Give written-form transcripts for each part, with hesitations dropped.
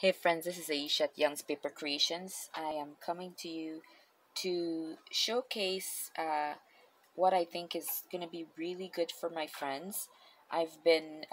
Hey friends, this is Aisha at Young's Paper Creations. I am coming to you to showcase what I think is going to be really good for my friends. I've been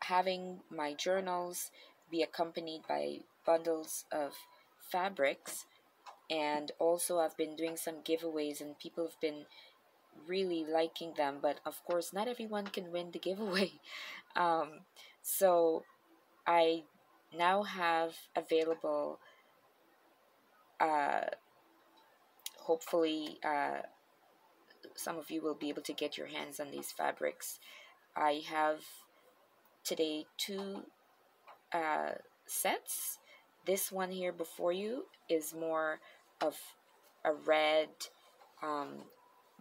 having my journals be accompanied by bundles of fabrics, and also I've been doing some giveaways and people have been really liking them, but of course not everyone can win the giveaway. So I now have available hopefully some of you will be able to get your hands on these fabrics. I have today two sets. This one here before you is more of a red,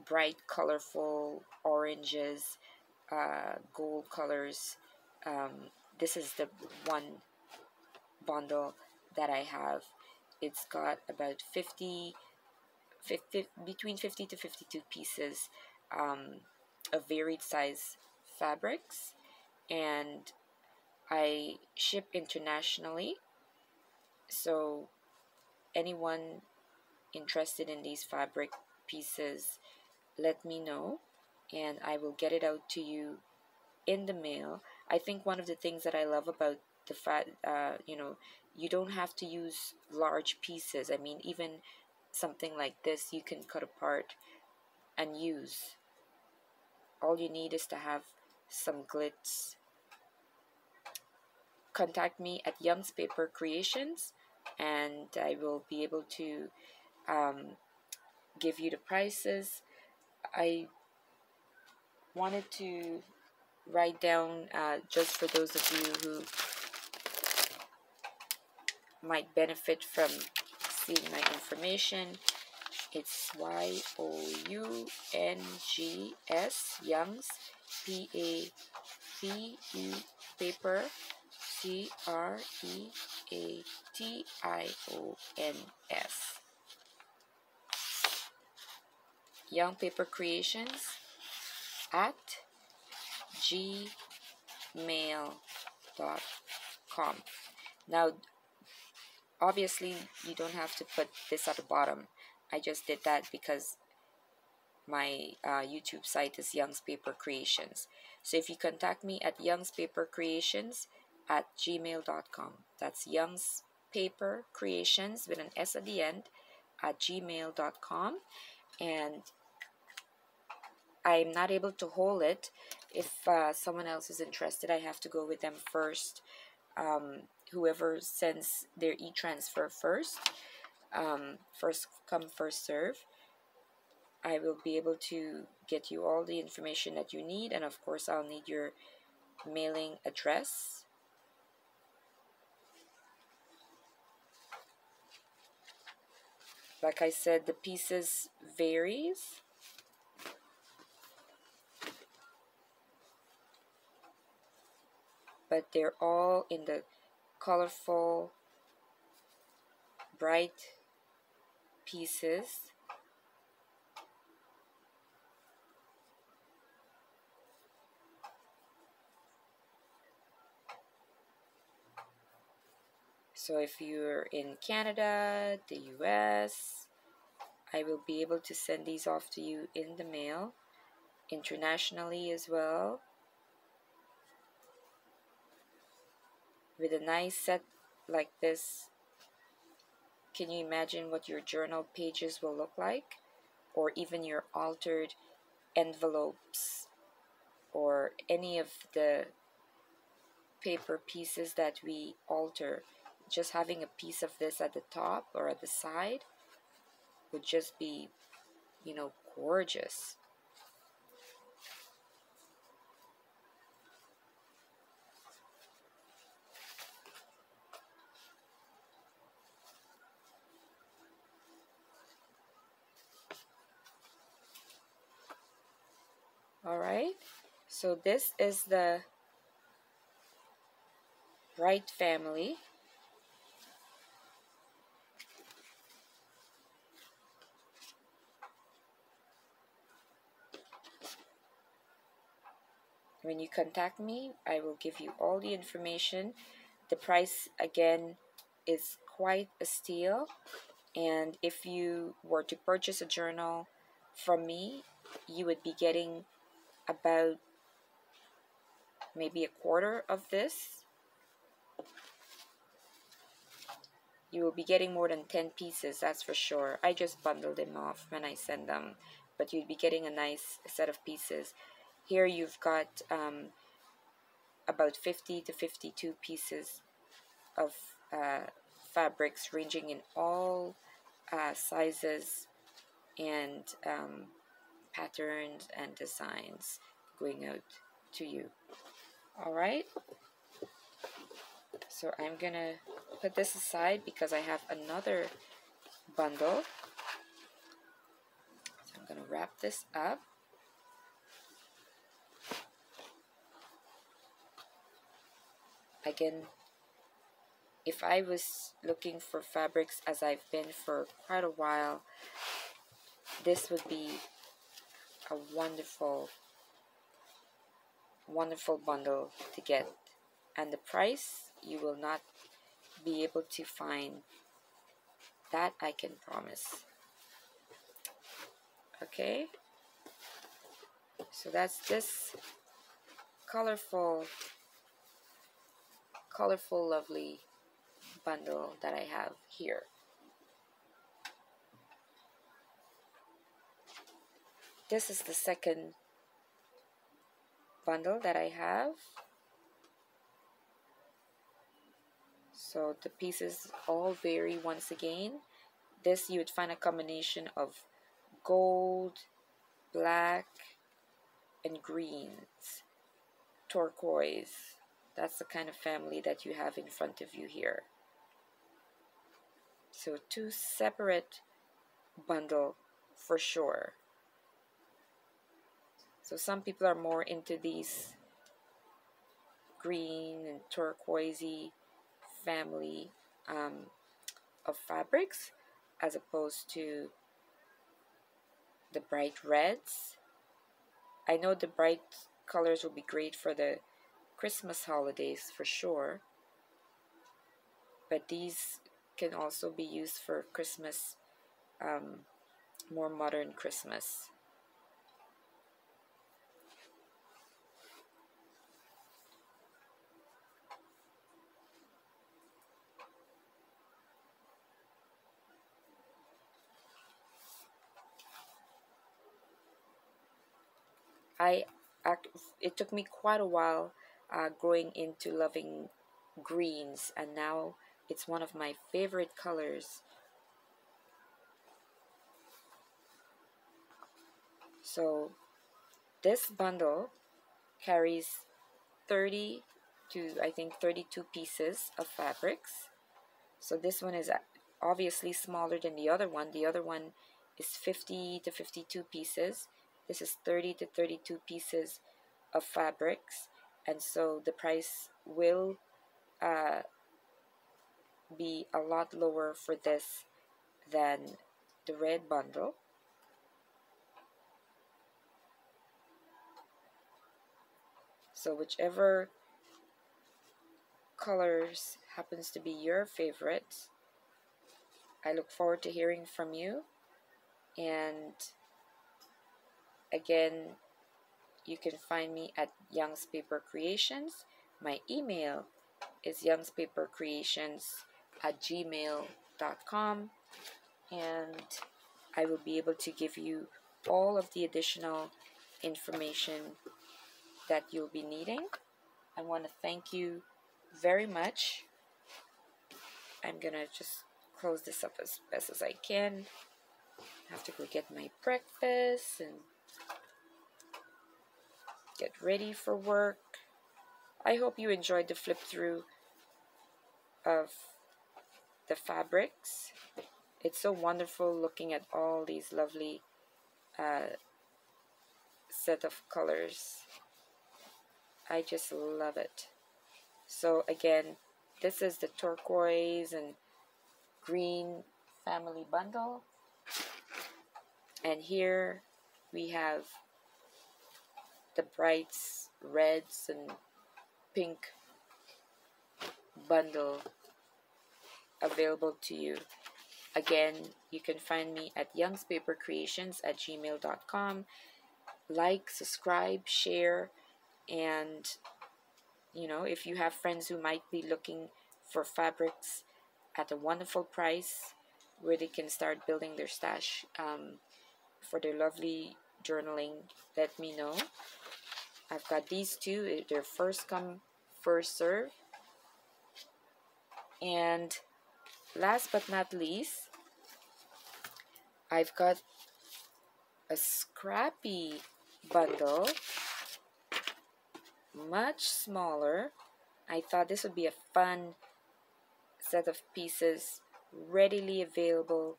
bright, colorful oranges, gold colors. This is the one bundle that I have. It's got about between 50 to 52 pieces of varied size fabrics, and I ship internationally, so anyone interested in these fabric pieces, let me know and I will get it out to you in the mail. I think one of the things that I love about the fact, you don't have to use large pieces. I mean, even something like this, you can cut apart and use. All you need is to have some glitz. Contact me at Young's Paper Creations, and I will be able to give you the prices. I wanted to write down, just for those of you who might benefit from seeing my information, it's Youngs, Young's, P-A-P-U, Paper, C-R-E-A-T-I-O-N-S. Young Paper Creations at gmail.com. Now, obviously, you don't have to put this at the bottom. I just did that because my YouTube site is Young's Paper Creations. So if you contact me at Young's Paper Creations at gmail.com, that's Young's Paper Creations with an S at the end at gmail.com. And I'm not able to hold it. If someone else is interested, I have to go with them first. Whoever sends their e-transfer first, first come, first serve, I will be able to get you all the information that you need. And of course, I'll need your mailing address. Like I said, the pieces varies. But they're all in the colorful, bright pieces. So if you're in Canada, the US, I will be able to send these off to you in the mail, internationally as well, with a nice set like this. Can you imagine what your journal pages will look like? Or even your altered envelopes, or any of the paper pieces that we alter. Just having a piece of this at the top or at the side would just be, gorgeous. Alright, so this is the bright family. When you contact me, I will give you all the information. The price again is quite a steal, and if you were to purchase a journal from me, you would be getting about maybe a quarter of this. You will be getting more than 10 pieces, that's for sure. I just bundled them off when I send them, but you'd be getting a nice set of pieces. Here you've got about 50 to 52 pieces of fabrics, ranging in all sizes and patterns and designs going out to you. All right, so I'm gonna put this aside because I have another bundle. So I'm gonna wrap this up. Again, if I was looking for fabrics, as I've been for quite a while, this would be a wonderful, wonderful bundle to get. And the price, you will not be able to find that, I can promise. Okay, so that's this colorful lovely bundle that I have here. This is the second bundle that I have. So the pieces all vary once again. This, you would find a combination of gold, black, and greens, turquoise. That's the kind of family that you have in front of you here. So two separate bundle for sure. So some people are more into these green and turquoisey family of fabrics, as opposed to the bright reds. I know the bright colors will be great for the Christmas holidays for sure, but these can also be used for Christmas, more modern Christmas. It took me quite a while growing into loving greens, and now it's one of my favorite colors. So this bundle carries 30 to I think 32 pieces of fabrics. So this one is obviously smaller than the other one. The other one is 50 to 52 pieces. This is 30 to 32 pieces of fabrics, and so the price will be a lot lower for this than the red bundle. So whichever colors happens to be your favorite, I look forward to hearing from you. And again, you can find me at Young's Paper Creations. My email is youngspapercreations@gmail.com, and I will be able to give you all of the additional information that you'll be needing. I want to thank you very much. I'm going to just close this up as best as I can. I have to go get my breakfast and get ready for work. I hope you enjoyed the flip through of the fabrics. It's so wonderful looking at all these lovely set of colors. I just love it. So again, this is the turquoise and green family bundle, and here we have the brights, reds and pink bundle available to you. Again, you can find me at youngspapercreations@gmail.com. Like, subscribe, share, and you know, if you have friends who might be looking for fabrics at a wonderful price where they can start building their stash for their lovely journaling, let me know. I've got these two. They're first come, first serve. And last but not least, I've got a scrappy bundle, much smaller. I thought this would be a fun set of pieces readily available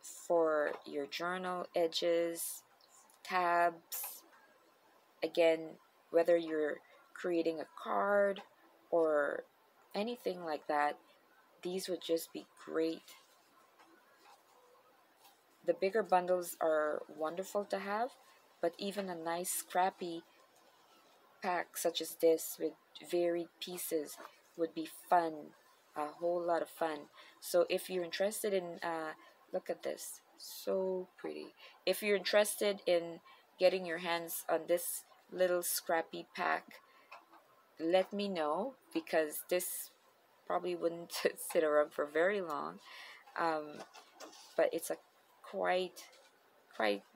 for your journal edges, tabs. Again, whether you're creating a card or anything like that, these would just be great. The bigger bundles are wonderful to have, but even a nice scrappy pack such as this with varied pieces would be fun, a whole lot of fun. So if you're interested in, look at this, so pretty. If you're interested in getting your hands on this little scrappy pack, let me know, because this probably wouldn't sit around for very long, but it's a quite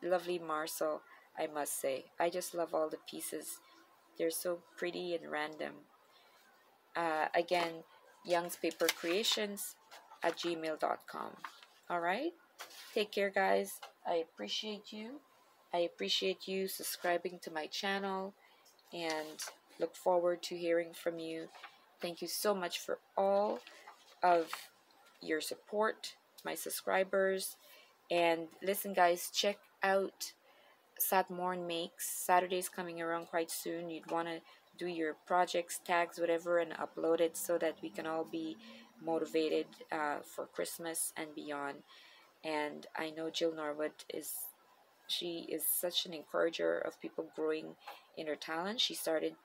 lovely morsel, I must say. I just love all the pieces. They're so pretty and random. Again, youngspapercreations@gmail.com. Alright? Take care, guys. I appreciate you. I appreciate you subscribing to my channel, and look forward to hearing from you. Thank you so much for all of your support, my subscribers. And listen, guys, check out Saturday Morn Makes. Saturday's coming around quite soon. You'd want to do your projects, tags, whatever, and upload it so that we can all be motivated for Christmas and beyond. And I know Jill Norwood is such an encourager of people growing in her talent. She started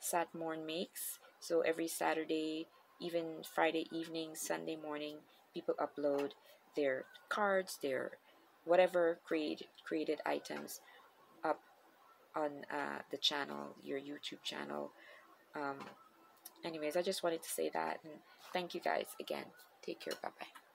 Saturday Morn Makes, so every Saturday, even Friday evening, Sunday morning, people upload their cards, their whatever created items up on the channel, your YouTube channel. Anyways, I just wanted to say that, and thank you guys again. Take care. Bye-bye.